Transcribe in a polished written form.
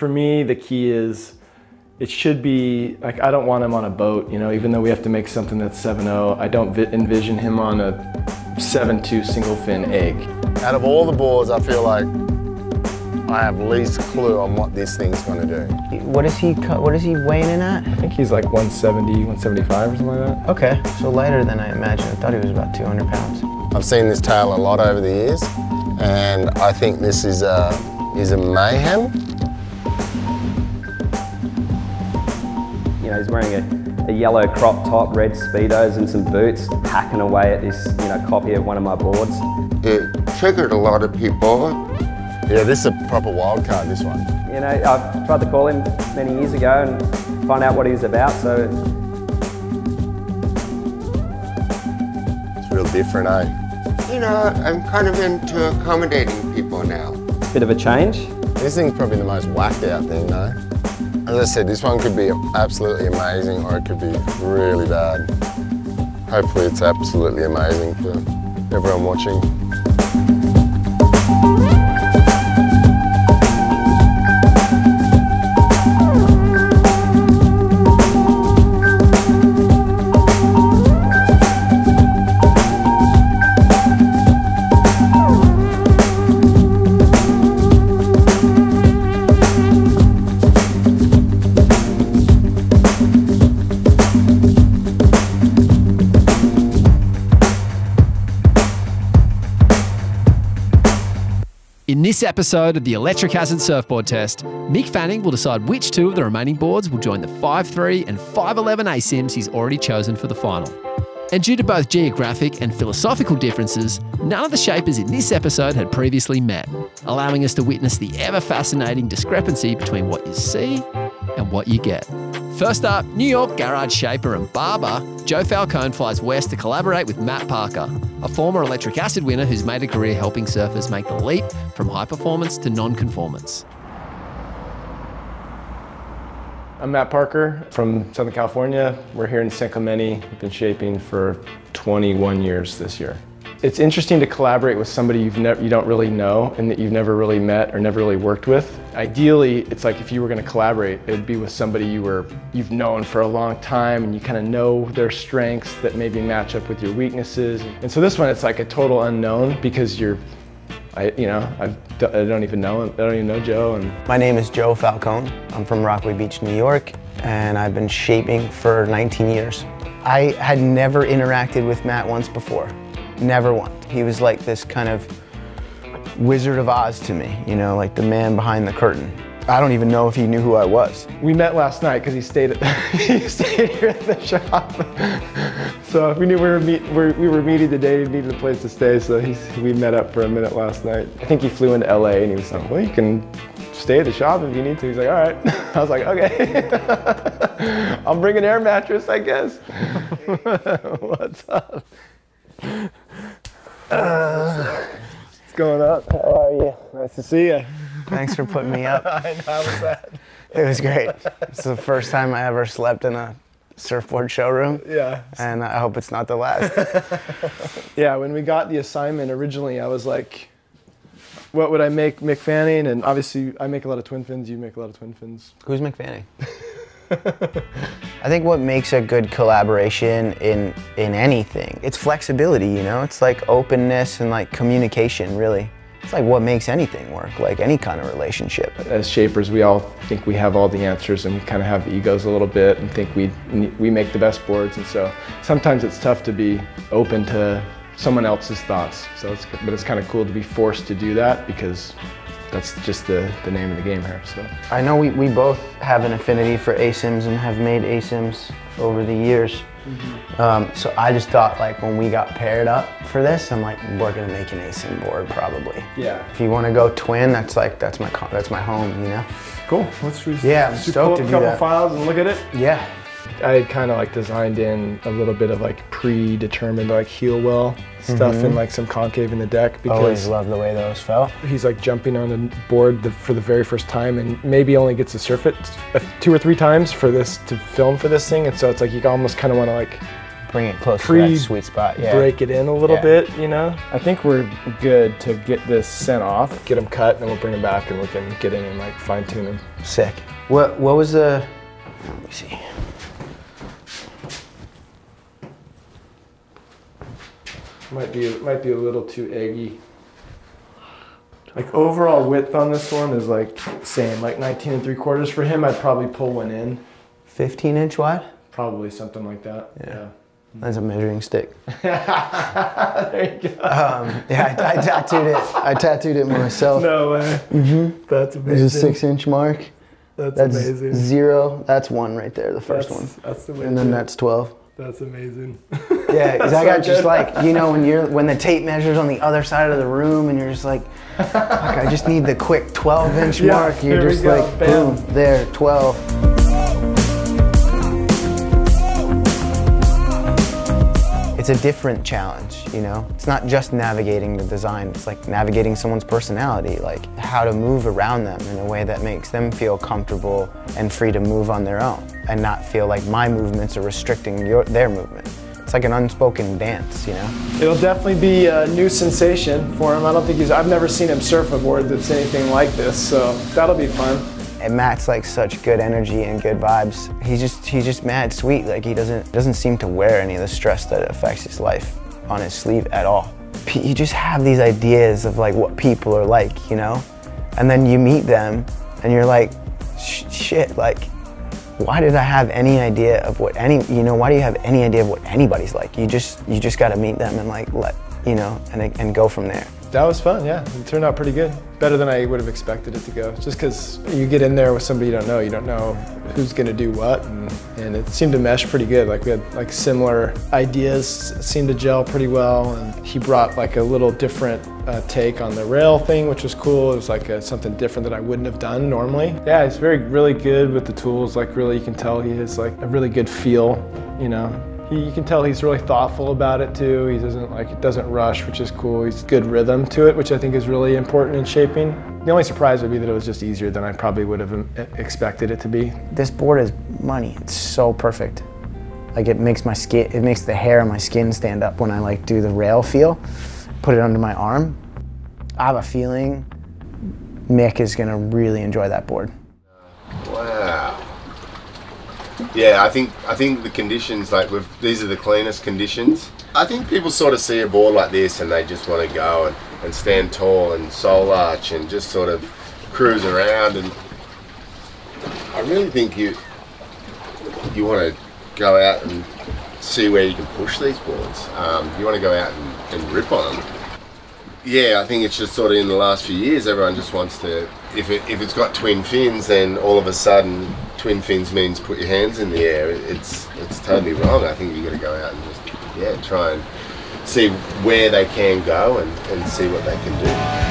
for me, the key is it should be, like, I don't want him on a boat, you know, even though we have to make something that's 7.0, I don't envision him on a 7.2 single fin egg. Out of all the boards, I feel like I have least clue on what this thing's going to do. What is he weighing in at? I think he's like 170, 175 or something like that. Okay, so lighter than I imagined. I thought he was about 200 pounds. I've seen this tail a lot over the years, and I think this is a mayhem. You know, he's wearing a yellow crop top, red Speedos and some boots, hacking away at this, you know, copy of one of my boards. It triggered a lot of people. Yeah, this is a proper wild card, this one. You know, I tried to call him many years ago and find out what he was about, so. It's real different, eh? You know, I'm kind of into accommodating people now. Bit of a change. This thing's probably the most whacked out thing, though. As I said, this one could be absolutely amazing or it could be really bad. Hopefully it's absolutely amazing for everyone watching. In this episode of the Electric Acid Surfboard Test, Mick Fanning will decide which two of the remaining boards will join the 5.3 and 5.11 ASIMs he's already chosen for the final. And due to both geographic and philosophical differences, none of the shapers in this episode had previously met, allowing us to witness the ever-fascinating discrepancy between what you see and what you get. First up, New York garage shaper and barber, Joe Falcone flies west to collaborate with Matt Parker, a former Electric Acid winner who's made a career helping surfers make the leap from high performance to non-conformance. I'm Matt Parker from Southern California. We're here in San Clemente. I've been shaping for 21 years this year. It's interesting to collaborate with somebody you don't really know and that you've never really met or never really worked with. Ideally, it's like if you were going to collaborate, it would be with somebody you've known for a long time and you kind of know their strengths that maybe match up with your weaknesses. And so this one, it's like a total unknown because I don't even know Joe. And my name is Joe Falcone. I'm from Rockaway Beach, New York, and I've been shaping for 19 years. I had never interacted with Matt once before, never once. He was like this kind of Wizard of Oz to me, you know, like the man behind the curtain. I don't even know if he knew who I was. We met last night because he stayed here at the shop. So we knew we were meeting today. We needed a place to stay, so we met up for a minute last night. I think he flew into LA and he was like, "Well, you can stay at the shop if you need to." He's like, "All right." I was like, "Okay." "I'll bring an air mattress, I guess." What's up? What's going up? How are you? Nice to see you. Thanks for putting me up. I know, how was that? It was great. It's the first time I ever slept in a surfboard showroom. Yeah. And I hope it's not the last. Yeah, when we got the assignment originally, I was like, what would I make Mick Fanning? And obviously, I make a lot of twin fins, you make a lot of twin fins. Who's Mick Fanning? I think what makes a good collaboration in anything, it's flexibility, you know? It's like openness and like communication, really. It's like what makes anything work, like any kind of relationship. As shapers, we all think we have all the answers and we kind of have egos a little bit and think we make the best boards, and so sometimes it's tough to be open to someone else's thoughts. So but it's kind of cool to be forced to do that because that's just the name of the game here. So I know we both have an affinity for ASIMs and have made ASIMs over the years. Mm-hmm. So I just thought, like, when we got paired up for this, I'm like, we're gonna make an ASIM board probably. Yeah. If you want to go twin, that's like that's my home, you know. Cool. Let's stoked to do that. Pull up a couple files and look at it. Yeah. I kind of like designed in a little bit of like predetermined like heel well stuff and like some concave in the deck because always love the way those felt. He's like jumping on a board for the very first time and maybe only gets to surf it 2 or 3 times for this to film for this thing, and so it's like you almost kind of want to like bring it close to that sweet spot. Yeah. Break it in a little bit, you know? I think we're good to get this sent off. Get them cut, and then we'll bring them back, and we can get in and like fine tune them. Sick. What was the, let me see. Might be a little too eggy. Like overall width on this one is like same, like 19 3/4 for him. I'd probably pull one in. 15 inch wide? Probably something like that. Yeah. That's a measuring stick. There you go. Yeah, I tattooed it. I tattooed it myself. No way. Mm-hmm. That's amazing. There's a 6 inch mark. That's amazing. 0. That's 1 right there, the first one. That's amazing. And then that's 12. That's amazing. Yeah, because I got just like, you know, when the tape measures on the other side of the room and you're just like, fuck, I just need the quick 12 inch mark. You're just like, bam. Boom, there, 12. It's a different challenge, you know? It's not just navigating the design, it's like navigating someone's personality, like how to move around them in a way that makes them feel comfortable and free to move on their own and not feel like my movements are restricting their movement. It's like an unspoken dance, you know? It'll definitely be a new sensation for him. I don't think I've never seen him surf a board that's anything like this, so that'll be fun. And Matt's like such good energy and good vibes. He's just mad sweet. Like he doesn't seem to wear any of the stress that affects his life on his sleeve at all. You just have these ideas of like what people are like, you know? And then you meet them and you're like, shit, like, why did I have any idea of what why do you have any idea of what anybody's like? You just gotta meet them and like and go from there. That was fun, yeah. It turned out pretty good. Better than I would have expected it to go. Just because you get in there with somebody you don't know who's gonna do what, and it seemed to mesh pretty good. Like we had like similar ideas, seemed to gel pretty well, and he brought like a little different take on the rail thing, which was cool. It was like something different that I wouldn't have done normally. Yeah, he's really good with the tools. Like really, you can tell he has like a really good feel, you know. You can tell he's really thoughtful about it too. He doesn't rush, which is cool. He's good rhythm to it, which I think is really important in shaping. The only surprise would be that it was just easier than I probably would have expected it to be. This board is money. It's so perfect. Like it makes my skin, it makes the hair on my skin stand up when I like do the rail feel. Put it under my arm. I have a feeling Mick is gonna really enjoy that board. Wow. Yeah, I think the conditions, like these are the cleanest conditions. I think people sort of see a board like this and they just want to go and stand tall and sole arch and just sort of cruise around, and I really think you want to go out and see where you can push these boards. You want to go out and rip on them. Yeah, I think it's just sort of in the last few years everyone just wants to, if it's got twin fins, then all of a sudden twin fins means put your hands in the air. It's totally wrong. I think you've got to go out and just try and see where they can go and see what they can do.